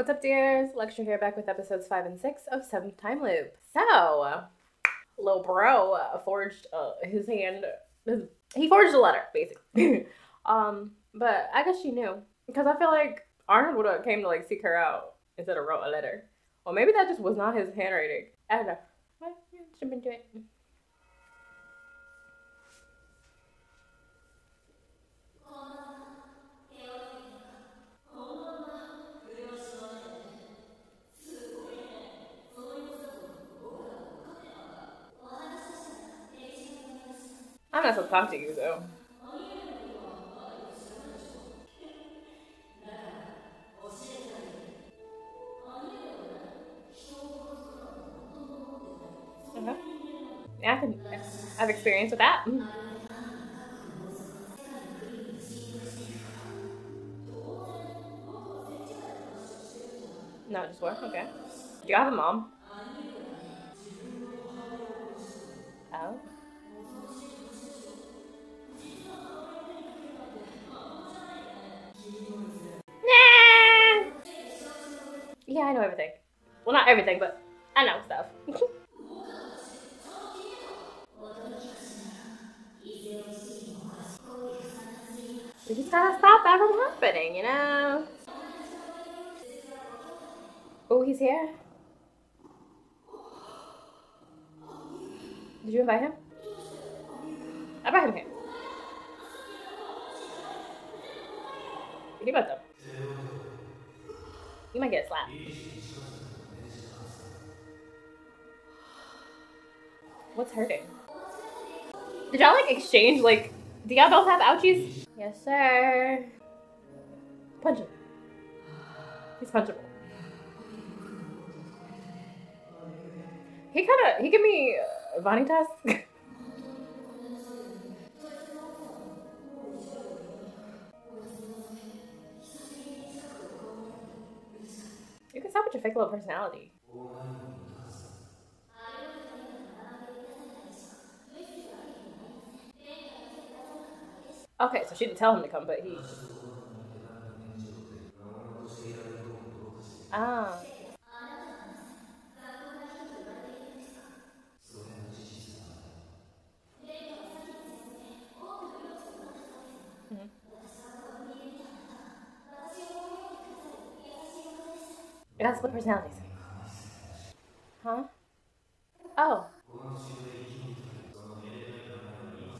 What's up, dears? Lecture here, back with episodes 5 and 6 of 7th Time Loop. So, Lil Bro forged he forged a letter, basically. But I guess she knew, because I feel like Arnold would have came to, like, seek her out instead of wrote a letter. Or maybe that just was not his handwriting. I don't know. What? Jump into it. I'm not supposed to talk to you, though. Uh-huh. Yeah, I've experience with that. No, just work? Okay. Do you have a mom? Oh. Yeah, I know everything. Well, not everything, but I know stuff. We just gotta stop that from happening, you know? Oh, he's here? Did you invite him? I brought him here. He about them. You might get a slap. What's hurting? Did y'all like exchange, like, do y'all both have ouchies? Yes, sir. Punch him. He's punchable. He give me vanitas. You can stop with your fake little personality. Okay, so she didn't tell him to come, but he... Oh. I got split personalities. Huh? Oh.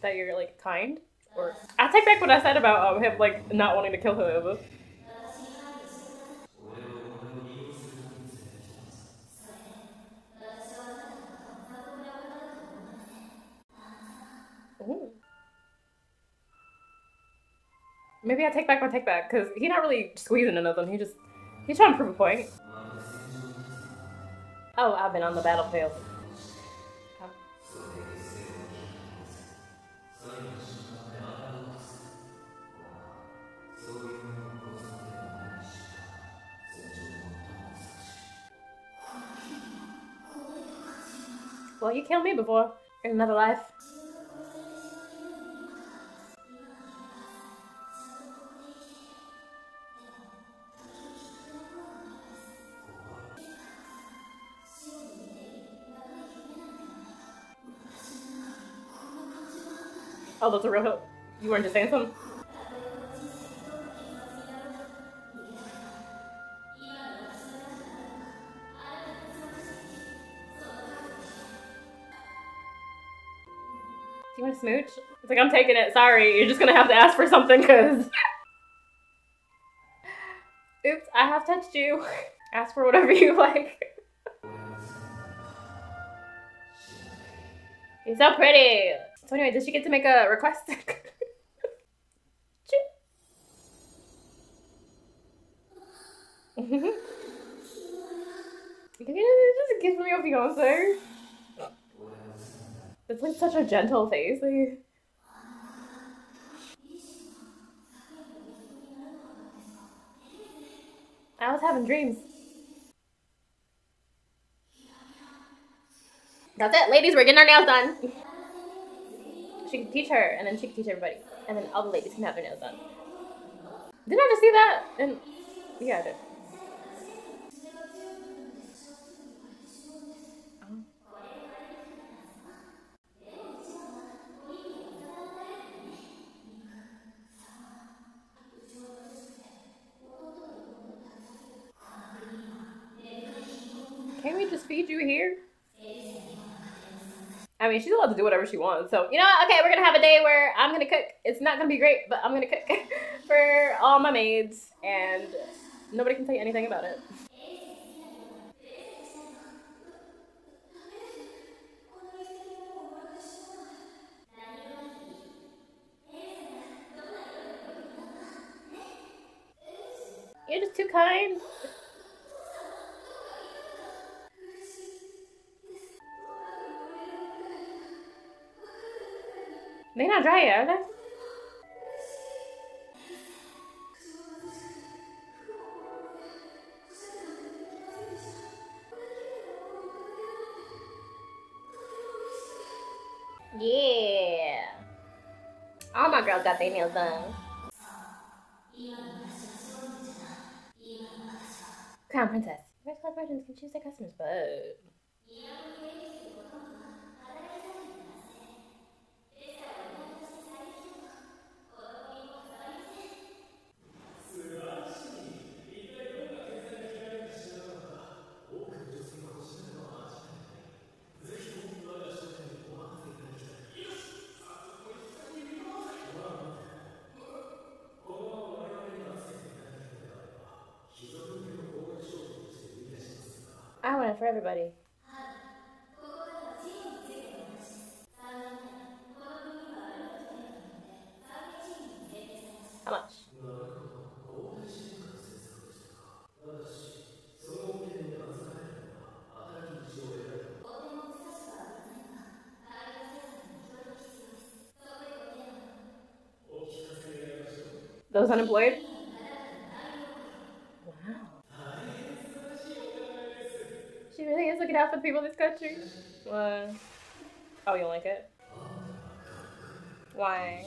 That you're, like, kind? Or I take back what I said about him, like, not wanting to kill whoever. Ooh. Maybe I take back my take back, because he's not really squeezing or nothing, he's trying to prove a point. Oh, I've been on the battlefield. Oh. Well, you killed me before in another life. Oh, that's a real hook. You weren't just saying something? Do you want to smooch? It's like, I'm taking it. Sorry. You're just going to have to ask for something because... Oops, I have touched you. Ask for whatever you like. You're so pretty. So anyway, did she get to make a request? Just give me your fiance. It's like such a gentle face. Like... I was having dreams. That's it, ladies. We're getting our nails done. She can teach her, and then she can teach everybody, and then all the ladies can have their nails done. Didn't I just see that? And yeah, I did. Can't we just feed you here? I mean, she's allowed to do whatever she wants. So, you know what? Okay, we're going to have a day where I'm going to cook. It's not going to be great, but I'm going to cook for all my maids. And nobody can say anything about it. You're just too kind. They're not dry yet, are they? Yeah. All my girls got their nails done. Crown Princess. Rich corporations can choose their customers, but... I want it for everybody. How much? Those unemployed? She really is looking out for the people in this country. What? Oh, you don't like it? Why?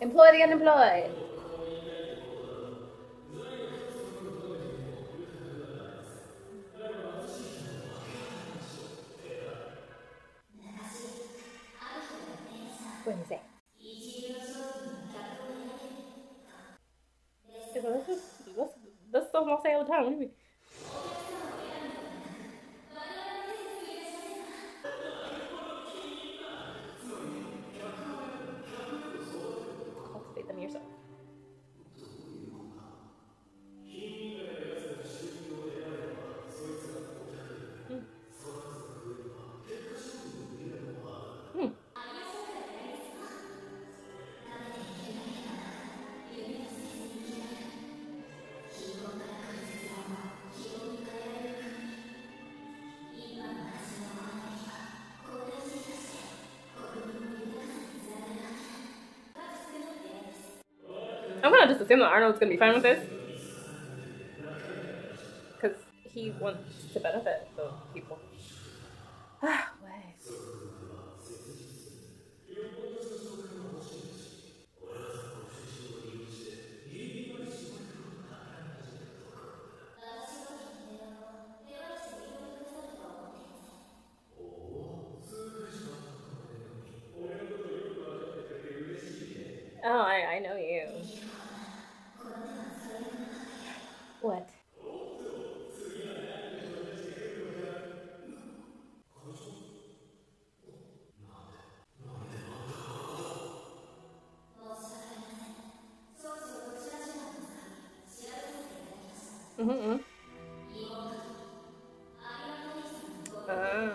Employ the unemployed. What do you say? That's something I say all the time. What do you mean? I'm gonna just assume that Arnold's gonna be fine with this. Because he wants to benefit the people. Ah, way. Oh, I know you. What? Mm-hmm. Oh.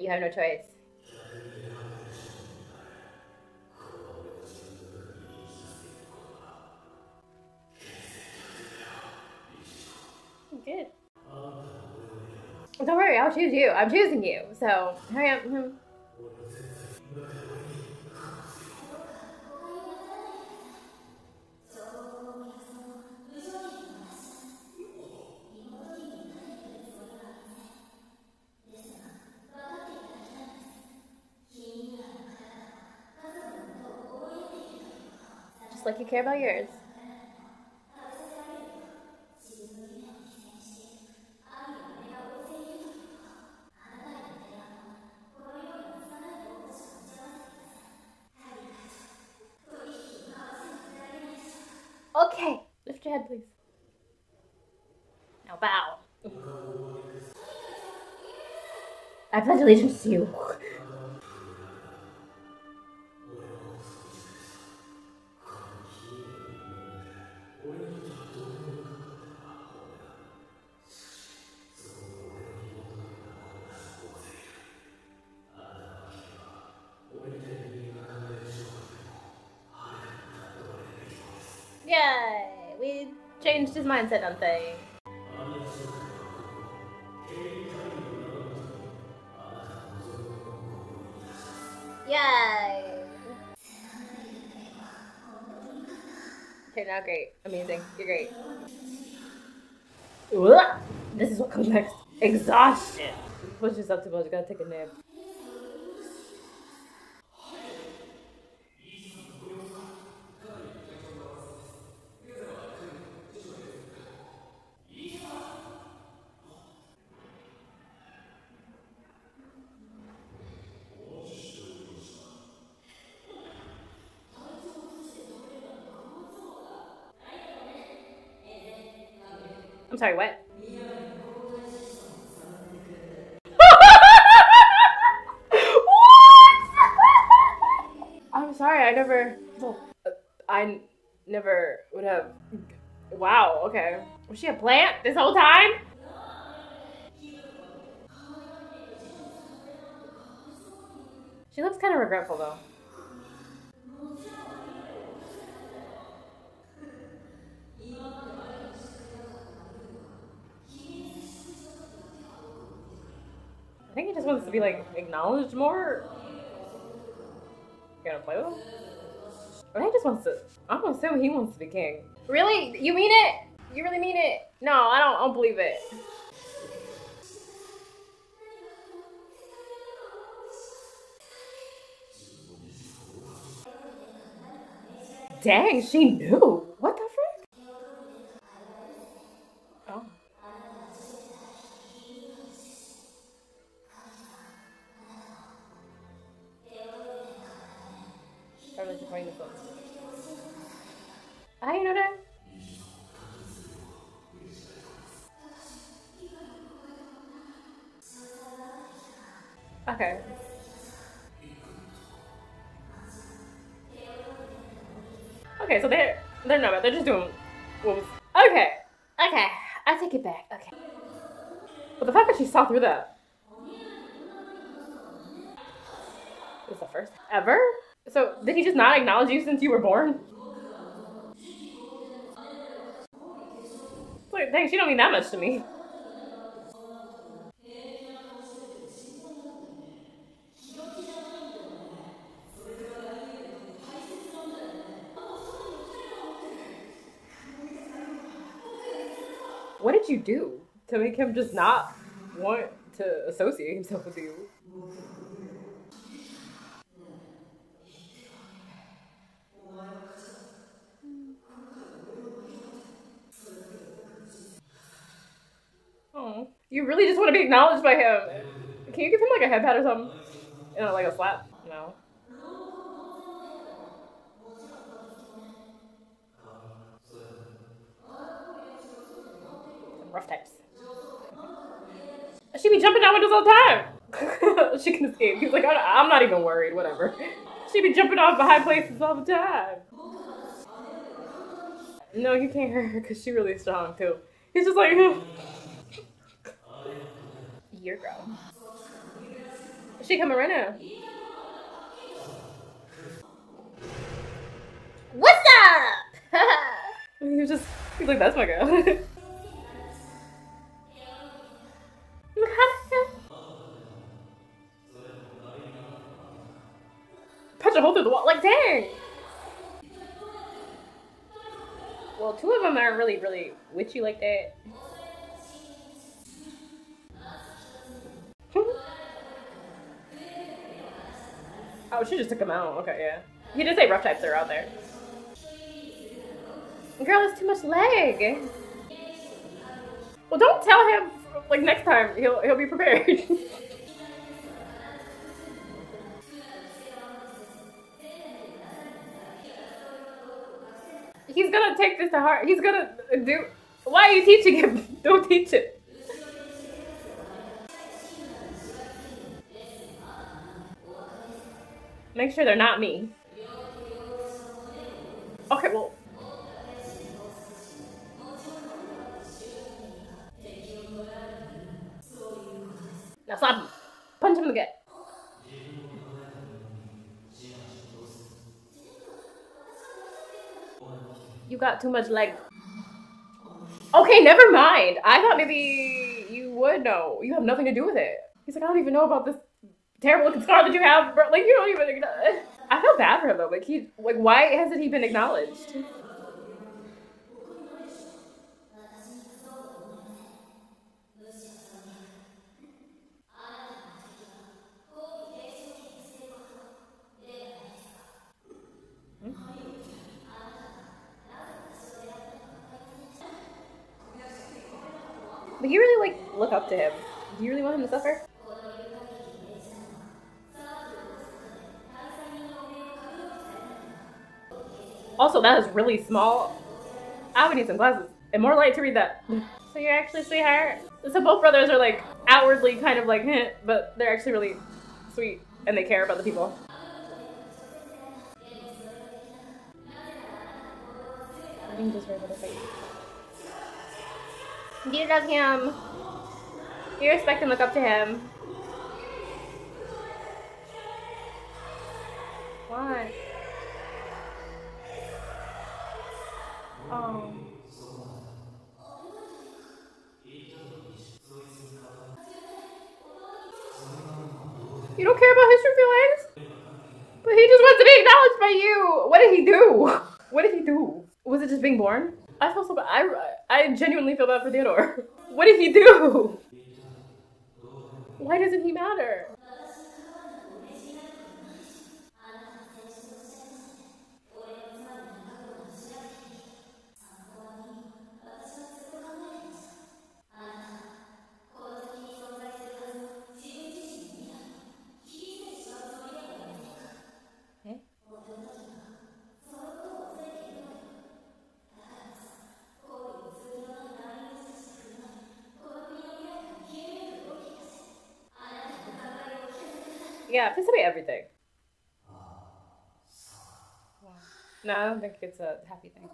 You have no choice. Good. Don't worry, I'll choose you. I'm choosing you. So, hurry up. Just like you care about yours. Okay, lift your head, please. Now bow. I pledge allegiance to you. Yay! We changed his mindset on things. Yay! Turned out great. Amazing. You're great. This is what comes next. Exhaustion! Push yourself too much. You gotta take a nap. I'm sorry, what? What? I'm sorry, I never would have. Wow, okay. Was she a plant this whole time? She looks kind of regretful though. I think he just wants to be, like, acknowledged more. You gonna play with him? Or he just wants to, I'm gonna assume he wants to be king. Really? You mean it? You really mean it? No, I don't believe it. Dang, she knew. What the frick? How do you know that? Okay. Okay, so they're not, they're just doing wolves. Okay. Okay. I take it back. Okay. But the fact that she saw through that. This is the first ever? So, did he just not acknowledge you since you were born? Like, dang, she don't mean that much to me. What did you do to make him just not want to associate himself with you? You really just want to be acknowledged by him. Can you give him like a head pat or something? You know, like a slap? No. Some rough types. She be jumping down windows all the time. She can escape. He's like, I'm not even worried, whatever. She be jumping off of high places all the time. No, you can't hurt her because she's really strong too. He's just like, your girl. She coming right now. What's up? He's like, that's my girl. Punch a hole through the wall, like dang. Well, two of them are really, really witchy like that. Oh, she just took him out. Okay, yeah. He did say rough types are out there. Girl, that's too much leg. Well, don't tell him, like, next time he'll be prepared. He's gonna take this to heart. He's gonna do... Why are you teaching him? Don't teach it. Make sure they're not me. Okay, well... Now slap him. Punch him in the gut. You got too much leg. Okay, never mind. I thought maybe you would know. You have nothing to do with it. He's like, I don't even know about this terrible looking scar that you have, bro. Like, you don't even acknowledge. I feel bad for him though. Like, he, like, why hasn't he been acknowledged? But you really, like, look up to him. Do you really want him to suffer? Also, that is really small. I would need some glasses and more light to read that. So you're actually sweetheart? So both brothers are, like, outwardly kind of like, heh, but they're actually really sweet and they care about the people. I think just able to fight. You love him. You respect and look up to him. Why? Oh. You don't care about his true feelings? But he just wants to be acknowledged by you! What did he do? What did he do? Was it just being born? I feel so bad. I genuinely feel bad for Theodore. What did he do? Why doesn't he matter? Yeah, please tell me everything. Yeah. No, I don't think it's a happy thing.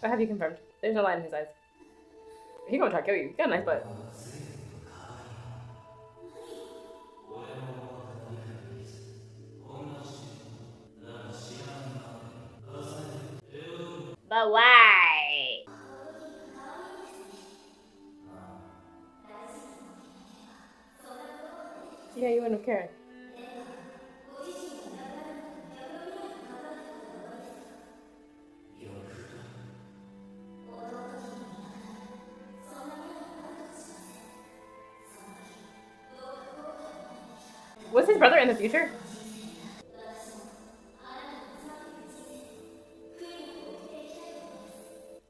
But have you confirmed? There's no light in his eyes. He gonna try to kill you. He got a nice butt. But why? Yeah, you wouldn't have cared. Was his brother in the future?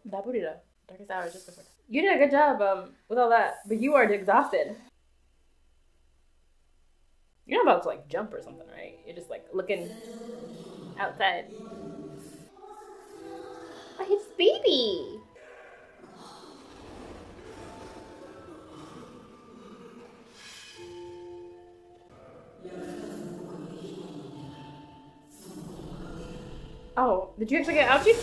That booty though. Darkest hours just before. You did a good job with all that, but you are exhausted. You're not about to, like, jump or something, right? You're just, like, looking outside. Oh, his baby! Oh, did you actually get ouchie?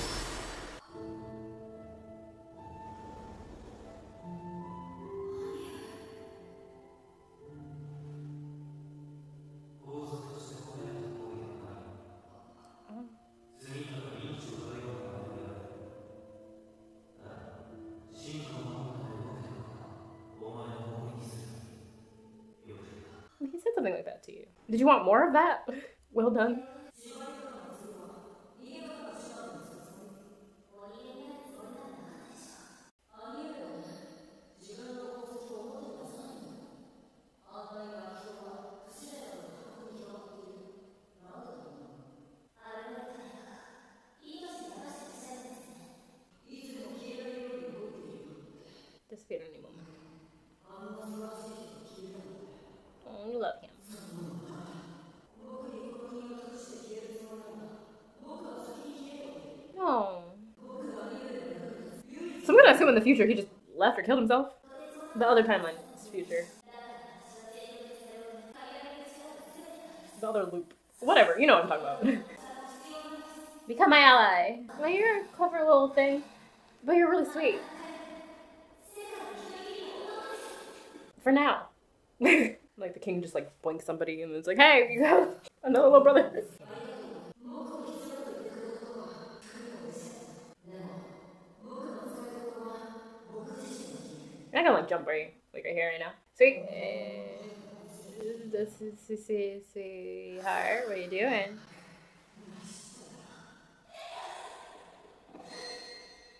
He said something like that to you. Did you want more of that? Well done. Disappeared any moment. Oh, you love him. Oh. So I'm gonna assume in the future he just left or killed himself. The other timeline is future. The other loop. Whatever, you know what I'm talking about. Become my ally. Well, you're a clever little thing, but you're really sweet. For now. Like the king just like blinks somebody and it's like, hey, you have another little brother. You're not gonna like jump right, like right here right now. Sweet. This is sweetheart, what are you doing?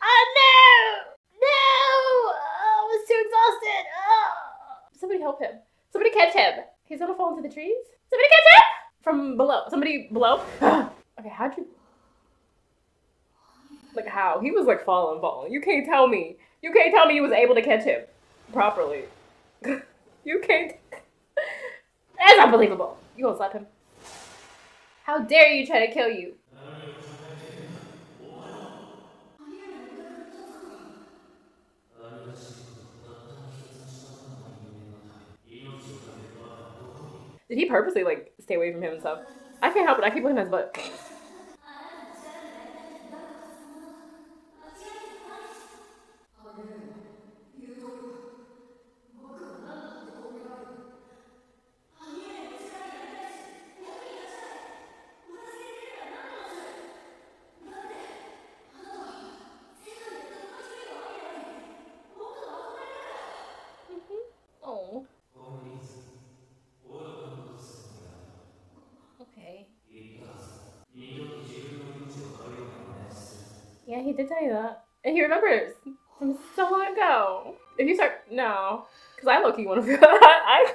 Oh no! No! Oh, I was too exhausted. Oh. Somebody help him. Somebody catch him. He's gonna fall into the trees. Somebody catch him! From below. Somebody below. Okay, how'd you... Like how? He was like falling. You can't tell me. You can't tell me you was able to catch him properly. You can't. That's unbelievable. You gonna slap him. How dare you try to kill you. Did he purposely like stay away from him and stuff? I can't help it, I keep looking at his butt. Yeah, he did tell you that. And he remembers from so long ago. If you start, no. Cause I low-key wanna feel that.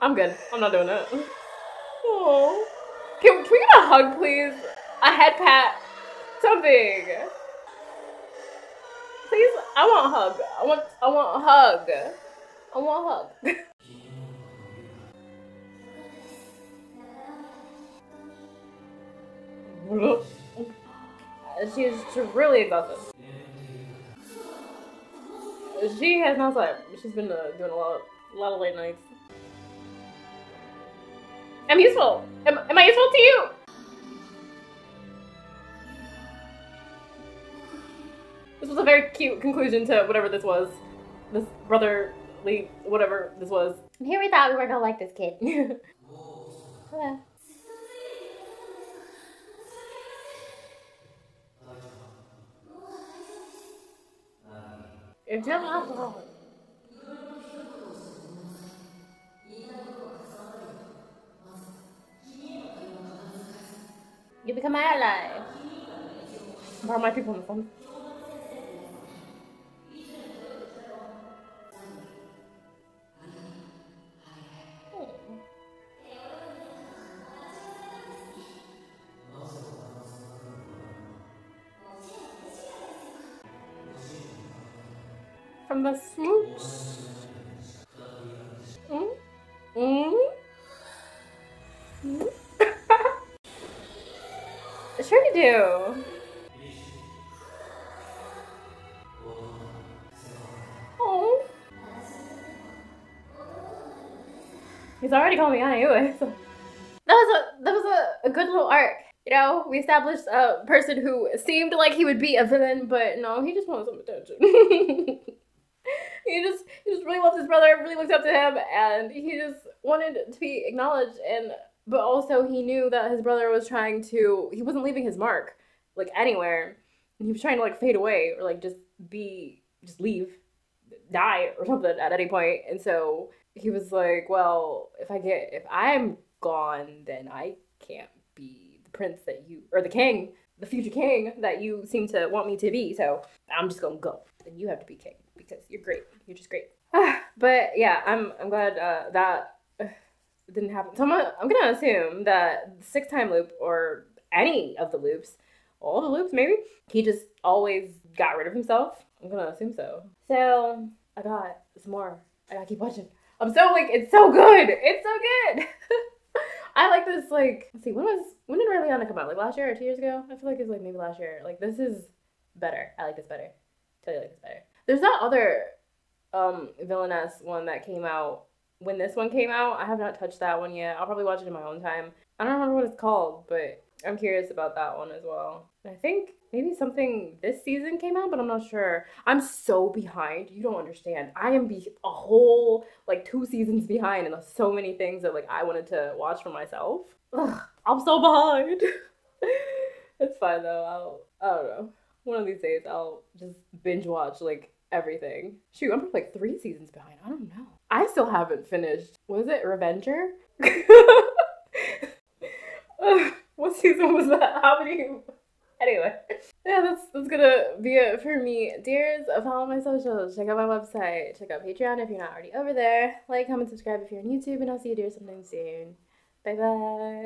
I'm good, I'm not doing that. Oh. Can we get a hug, please? A head pat, something. Please, I want a hug. I want a hug. I want a hug. She is really exhausted. She has not slept. She's been doing a lot of late nights. I'm useful. Am I useful to you? This was a very cute conclusion to whatever this was. This brotherly whatever this was. And here we thought we were gonna like this kid. Hello. If you have alcohol. You become my ally. Borrow my people on the phone. From the smooch. Mm? Mm? Mm? Sure you do. Oh. He's already calling me Anna anyway, so. That was a good little arc. You know, we established a person who seemed like he would be a villain, but no, he just wanted some attention. he just really loved his brother, really looked up to him, and he just wanted to be acknowledged. And but also he knew that his brother was trying to, he wasn't leaving his mark, like, anywhere. And he was trying to, like, fade away, or, like, just leave, die, or something at any point. And so he was like, well, if I'm gone, then I can't be prince that you, or the king, the future king that you seem to want me to be, so I'm just gonna go, and you have to be king because you're great, you're just great. But yeah, I'm glad that didn't happen. So I'm gonna assume that the 6th time loop, or any of the loops, all the loops maybe, he just always got rid of himself. I'm gonna assume so. So I got some more, I gotta keep watching. I'm so, like, it's so good, it's so good. I like this, like, let's see, when did Rayleana come out? Like, last year or 2 years ago? I feel like it's, like, maybe last year. Like, this is better. I like this better. Totally like this better. There's that other villainess one that came out when this one came out. I have not touched that one yet. I'll probably watch it in my own time. I don't remember what it's called, but I'm curious about that one as well. I think maybe something this season came out, but I'm not sure. I'm so behind. You don't understand. I am a whole, like, 2 seasons behind, and so many things that, like, I wanted to watch for myself. Ugh, I'm so behind. It's fine, though. I don't know. One of these days, I'll just binge watch, like, everything. Shoot, I'm probably, like, 3 seasons behind. I don't know. I still haven't finished. Was it Revenger? What season was that? How many? Anyway, yeah, that's gonna be it for me. Dears, follow my socials, check out my website, check out Patreon if you're not already over there. Like, comment, subscribe if you're on YouTube, and I'll see you dears sometime soon. Bye-bye.